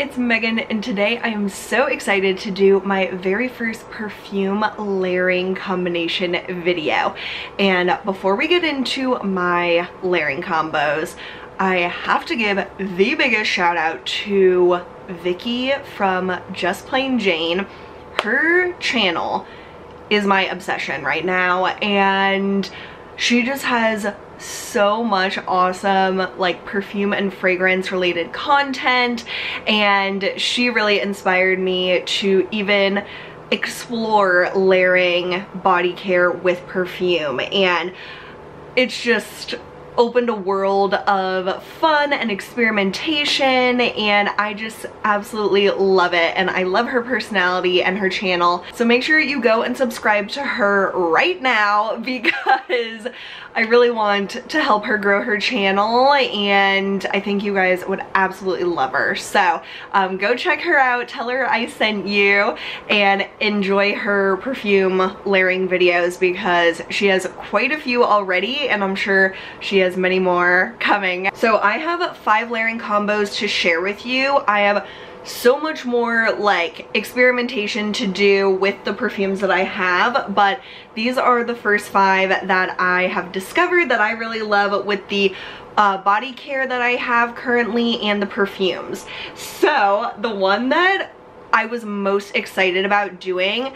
it's Megan, and today I am so excited to do my very first perfume layering combination video. And before we get into my layering combos, I have to give the biggest shout out to Vicky from Just Plain Jane. Her channel is my obsession right now, and she just has so much awesome like perfume and fragrance related content, and she really inspired me to even explore layering body care with perfume, and it's just opened a world of fun and experimentation, and I just absolutely love it, and I love her personality and her channel. So make sure you go and subscribe to her right now, because I really want to help her grow her channel, and I think you guys would absolutely love her. So go check her out, tell her I sent you, and enjoy her perfume layering videos, because she has quite a few already, and I'm sure she has many more coming. So I have 5 layering combos to share with you. I have so much more like experimentation to do with the perfumes that I have, but these are the first 5 that I have discovered that I really love with the body care that I have currently and the perfumes. So the one that I was most excited about doing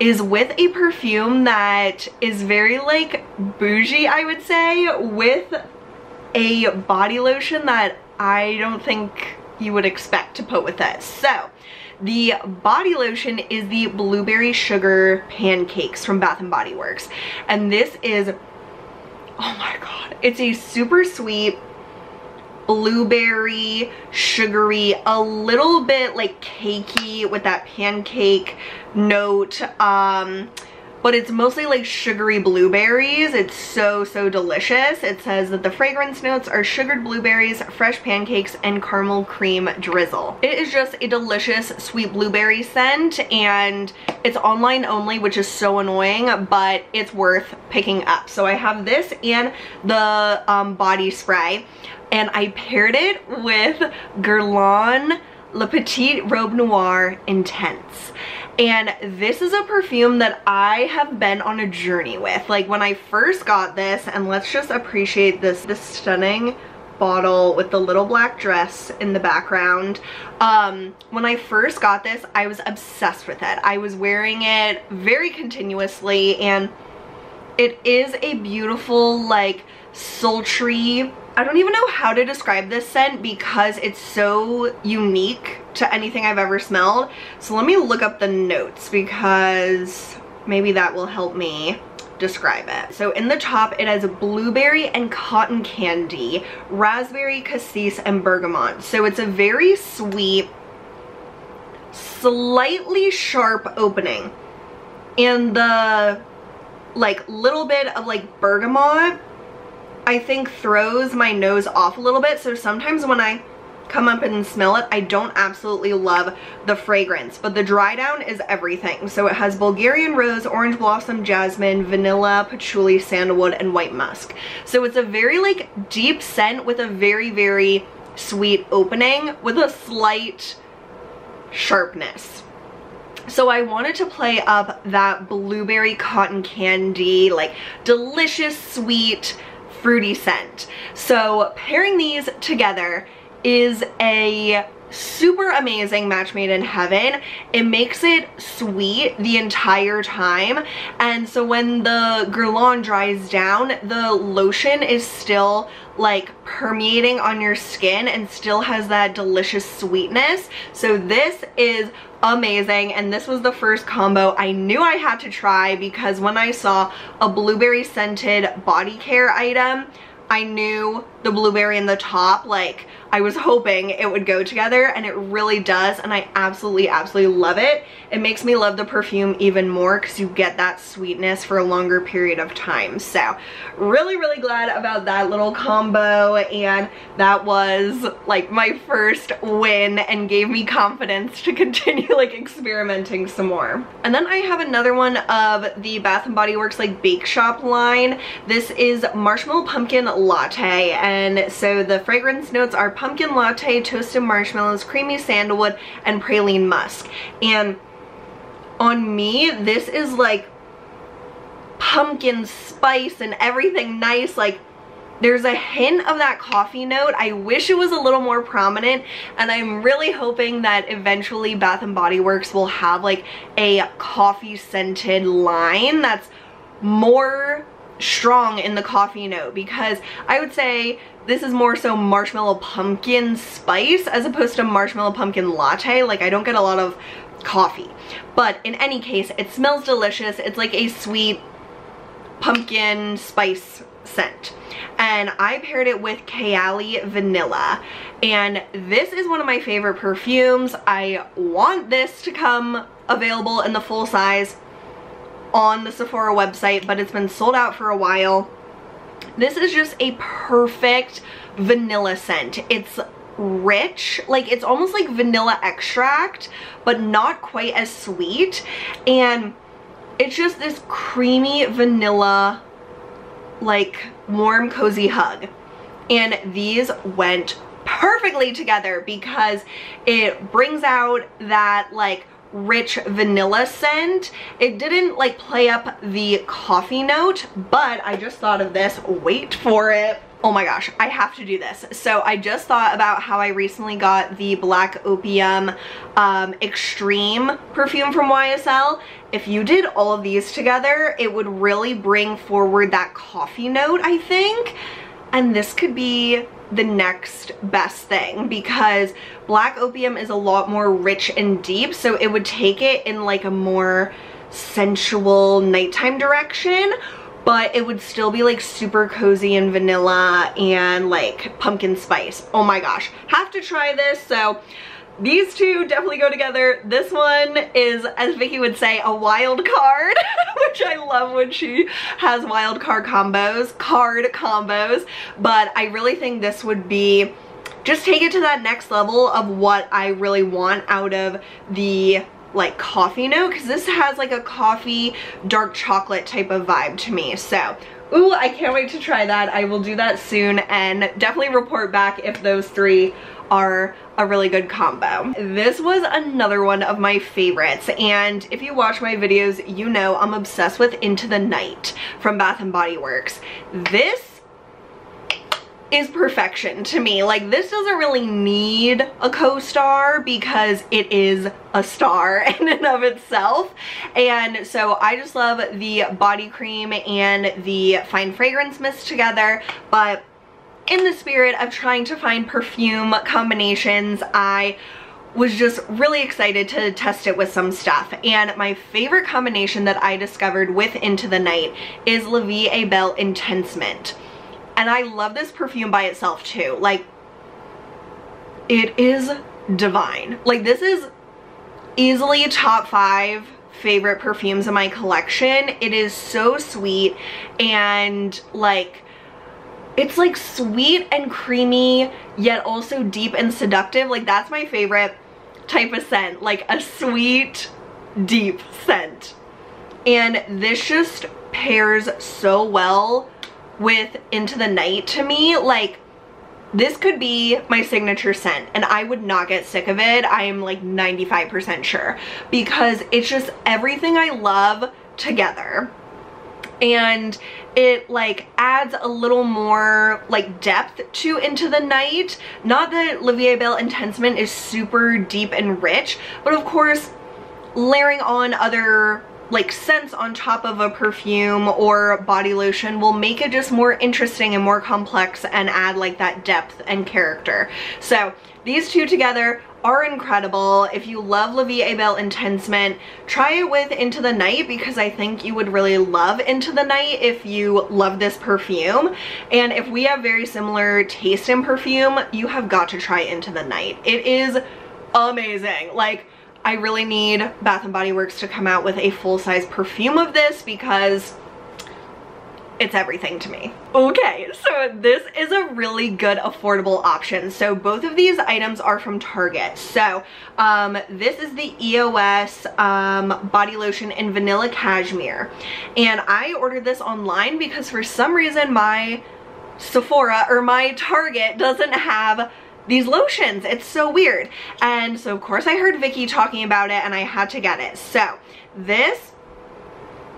is with a perfume that is very like bougie, I would say, with a body lotion that I don't think you would expect to put with it. So the body lotion is the Blueberry Sugar Pancakes from Bath & Body Works, and this is, oh my god, it's a super sweet blueberry, sugary, a little bit like cakey with that pancake note, but it's mostly like sugary blueberries. It's so delicious. It says that the fragrance notes are sugared blueberries, fresh pancakes, and caramel cream drizzle. It is just a delicious sweet blueberry scent, and it's online only, which is so annoying, but it's worth picking up. So I have this and the body spray, and I paired it with Guerlain La Petite Robe Noire Intense. And this is a perfume that I have been on a journey with. Like when I first got this, and let's just appreciate this stunning bottle with the little black dress in the background. When I first got this, I was obsessed with it. I was wearing it very continuously, and it is a beautiful, like sultry, I don't even know how to describe this scent because it's so unique to anything I've ever smelled. So let me look up the notes, because maybe that will help me describe it. So in the top it has blueberry and cotton candy, raspberry, cassis, and bergamot. So it's a very sweet, slightly sharp opening, and the like little bit of like bergamot I think throws my nose off a little bit. So sometimes when I come up and smell it, I don't absolutely love the fragrance, but the dry down is everything. So it has Bulgarian rose, orange blossom, jasmine, vanilla, patchouli, sandalwood, and white musk. So it's a very like deep scent with a very sweet opening with a slight sharpness. So I wanted to play up that blueberry cotton candy, like delicious sweet fruity scent. So pairing these together is a super amazing match made in heaven. It makes it sweet the entire time, and so when the Guerlain dries down, the lotion is still like permeating on your skin and still has that delicious sweetness. So this is amazing, and this was the first combo I knew I had to try, because when I saw a blueberry scented body care item, I knew the blueberry in the top, like I was hoping it would go together, and it really does, and I absolutely love it. It makes me love the perfume even more because you get that sweetness for a longer period of time. So really glad about that little combo, and that was like my first win and gave me confidence to continue like experimenting some more. And then I have another one of the Bath & Body Works like bake shop line. This is Marshmallow Pumpkin latte, and so the fragrance notes are pumpkin latte, toasted marshmallows, creamy sandalwood, and praline musk. And on me, this is like pumpkin spice and everything nice. Like, there's a hint of that coffee note. I wish it was a little more prominent, and I'm really hoping that eventually Bath & Body Works will have like a coffee scented line that's more strong in the coffee note, because I would say this is more so marshmallow pumpkin spice as opposed to marshmallow pumpkin latte. Like, I don't get a lot of coffee, but in any case, it smells delicious. It's like a sweet pumpkin spice scent, and I paired it with Kayali Vanilla, and this is one of my favorite perfumes. I want this to come available in the full size on the Sephora website, but it's been sold out for a while. This is just a perfect vanilla scent. It's rich, like it's almost like vanilla extract, but not quite as sweet, and it's just this creamy vanilla, like warm cozy hug, and these went perfectly together because it brings out that like rich vanilla scent. It didn't like play up the coffee note, but I just thought of this, wait for it, oh my gosh, I have to do this. So I just thought about how I recently got the Black Opium Extreme perfume from YSL. If you did all of these together, it would really bring forward that coffee note, I think, and this could be the next best thing, because Black Opium is a lot more rich and deep, so it would take it in like a more sensual nighttime direction, but it would still be like super cozy and vanilla and like pumpkin spice. Oh my gosh, have to try this. So these two definitely go together. This one is, as Vicky would say, a wild card, which I love when she has wild card combos, but I really think this would be, just take it to that next level of what I really want out of the like coffee note, because this has like a coffee, dark chocolate type of vibe to me. So, ooh, I can't wait to try that. I will do that soon and definitely report back if those three are a really good combo. This was another one of my favorites, and if you watch my videos, you know I'm obsessed with Into the Night from Bath & Body Works. This is perfection to me. Like, this doesn't really need a co-star because it is a star in and of itself, and so I just love the body cream and the fine fragrance mist together. But in the spirit of trying to find perfume combinations, I was just really excited to test it with some stuff, and my favorite combination that I discovered with Into the Night is La Vie Est Belle Intensement, and I love this perfume by itself too. Like, it is divine. Like, this is easily top 5 favorite perfumes in my collection. It is so sweet, and like, it's like sweet and creamy, yet also deep and seductive. Like, that's my favorite type of scent, like a sweet, deep scent. And this just pairs so well with Into the Night to me. Like, this could be my signature scent, and I would not get sick of it. I am like 95% sure, because it's just everything I love together. And it like adds a little more like depth to Into the Night. Not that La Vie Est Belle Intensement is super deep and rich, but of course layering on other like scents on top of a perfume or body lotion will make it just more interesting and more complex and add like that depth and character. So these two together are incredible. If you love La Vie Est Belle Intensement, try it with Into the Night, because I think you would really love Into the Night if you love this perfume. And if we have very similar taste in perfume, you have got to try Into the Night. It is amazing. Like, I really need Bath & Body Works to come out with a full-size perfume of this, because it's everything to me. Okay, so this is a really good affordable option. So both of these items are from Target. So this is the EOS body lotion in vanilla cashmere, and I ordered this online because for some reason my Sephora or my Target doesn't have these lotions. It's so weird. And so of course I heard Vicky talking about it and I had to get it. So this,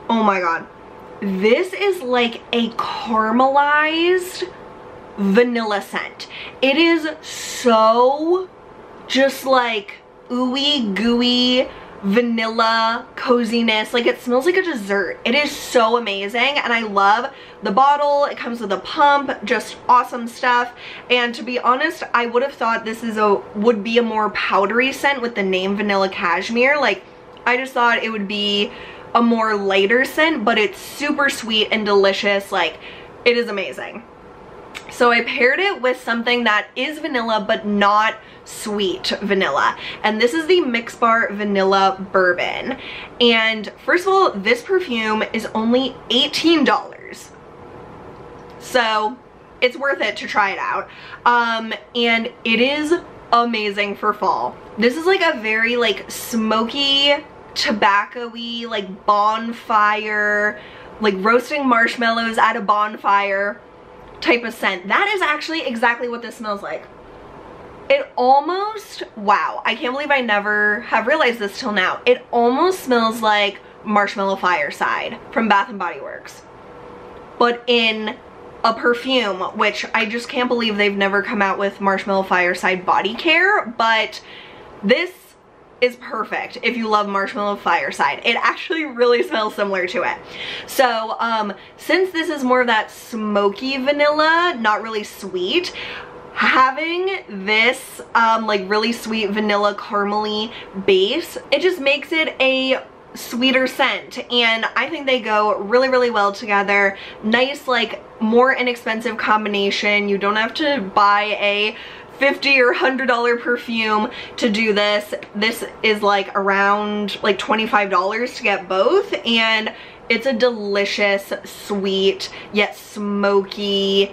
oh my god, this is like a caramelized vanilla scent. It is so just like ooey gooey vanilla coziness. Like it smells like a dessert. It is so amazing and I love the bottle. It comes with a pump, just awesome stuff. And to be honest, I would have thought this is would be a more powdery scent with the name Vanilla Cashmere. Like I just thought it would be a more lighter scent, but it's super sweet and delicious. Like it is amazing. So I paired it with something that is vanilla but not sweet vanilla, and this is the Mixbar Vanilla Bourbon. And first of all, this perfume is only $18, so it's worth it to try it out. And it is amazing for fall. This is like a very like smoky, tobacco-y, like bonfire, like roasting marshmallows at a bonfire type of scent. That is actually exactly what this smells like. It almost, wow, I can't believe I never have realized this till now. It almost smells like Marshmallow Fireside from Bath & Body Works, but in a perfume, which I just can't believe they've never come out with Marshmallow Fireside body care, but this is perfect if you love Marshmallow Fireside. It actually really smells similar to it. So since this is more of that smoky vanilla, not really sweet, having this like really sweet vanilla caramely base, it just makes it a sweeter scent. And I think they go really, really well together. Nice, like more inexpensive combination. You don't have to buy a $50 or $100 perfume to do this. This is like around like $25 to get both, and it's a delicious, sweet, yet smoky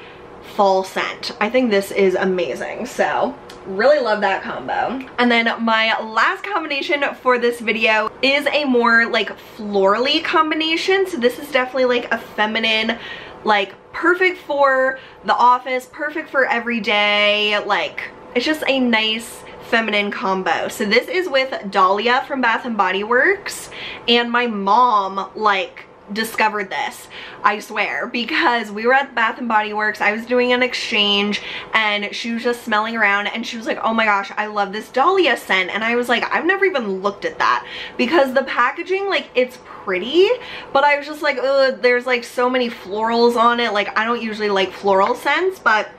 fall scent. I think this is amazing, so really love that combo. And then my last combination for this video is a more like florally combination. So this is definitely like a feminine, like perfect for the office, perfect for every day. Like it's just a nice feminine combo. So this is with Dahlia from Bath & Body Works, and my mom like discovered this, I swear, because we were at Bath & Body Works. I was doing an exchange and she was just smelling around and she was like, oh my gosh, I love this Dahlia scent. And I was like, I've never even looked at that, because the packaging, like it's pretty, but I was just like, oh, there's like so many florals on it. Like I don't usually like floral scents, but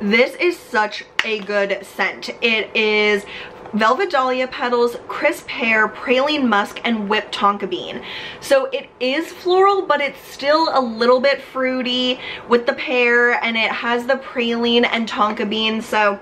this is such a good scent. It is Velvet Dahlia Petals, Crisp Pear, Praline Musk, and Whipped Tonka Bean. So it is floral, but it's still a little bit fruity with the pear, and it has the praline and tonka bean, so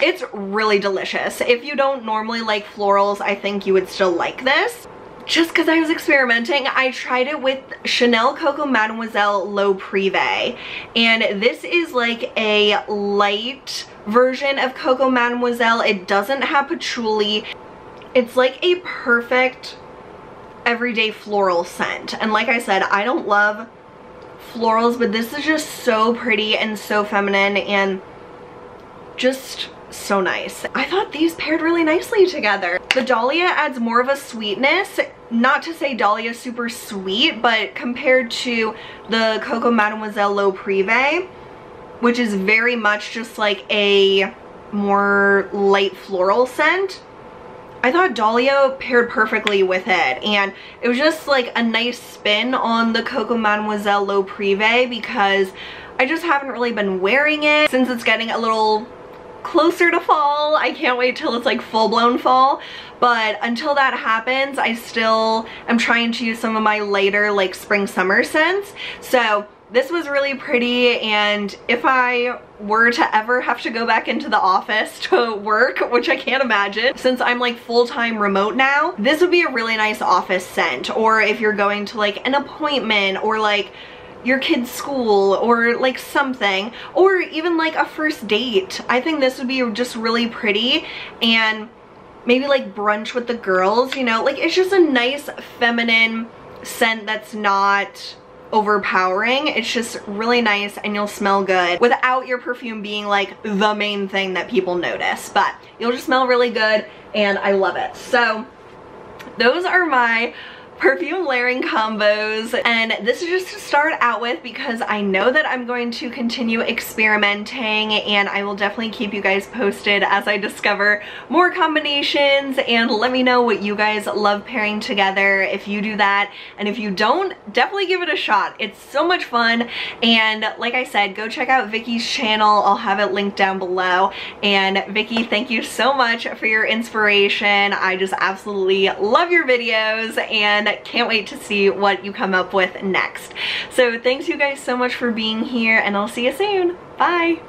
it's really delicious. If you don't normally like florals, I think you would still like this. Just because I was experimenting, I tried it with Chanel Coco Mademoiselle L'eau Privée, and this is like a light version of Coco Mademoiselle. It doesn't have patchouli. It's like a perfect everyday floral scent, and like I said, I don't love florals, but this is just so pretty and so feminine and just so nice. I thought these paired really nicely together. The Dahlia adds more of a sweetness. Not to say Dahlia is super sweet, but compared to the Coco Mademoiselle L'eau Privée, which is very much just like a more light floral scent, I thought Dahlia paired perfectly with it, and it was just like a nice spin on the Coco Mademoiselle L'eau Privée, because I just haven't really been wearing it since it's getting a little closer to fall. I can't wait till it's like full-blown fall, but until that happens, I still am trying to use some of my later like spring summer scents. So this was really pretty, and if I were to ever have to go back into the office to work, which I can't imagine since I'm like full-time remote now, this would be a really nice office scent. Or if you're going to like an appointment or like your kid's school or like something, or even like a first date, I think this would be just really pretty. And maybe like brunch with the girls, you know, like it's just a nice feminine scent that's not overpowering. It's just really nice and you'll smell good without your perfume being like the main thing that people notice, but you'll just smell really good and I love it. So those are my perfume layering combos, and this is just to start out with because I know that I'm going to continue experimenting and I will definitely keep you guys posted as I discover more combinations, and let me know what you guys love pairing together if you do that, and if you don't, definitely give it a shot. It's so much fun, and like I said, go check out Vicky's channel. I'll have it linked down below. And Vicky, thank you so much for your inspiration. I just absolutely love your videos and can't wait to see what you come up with next. So thanks you guys so much for being here, and I'll see you soon. Bye.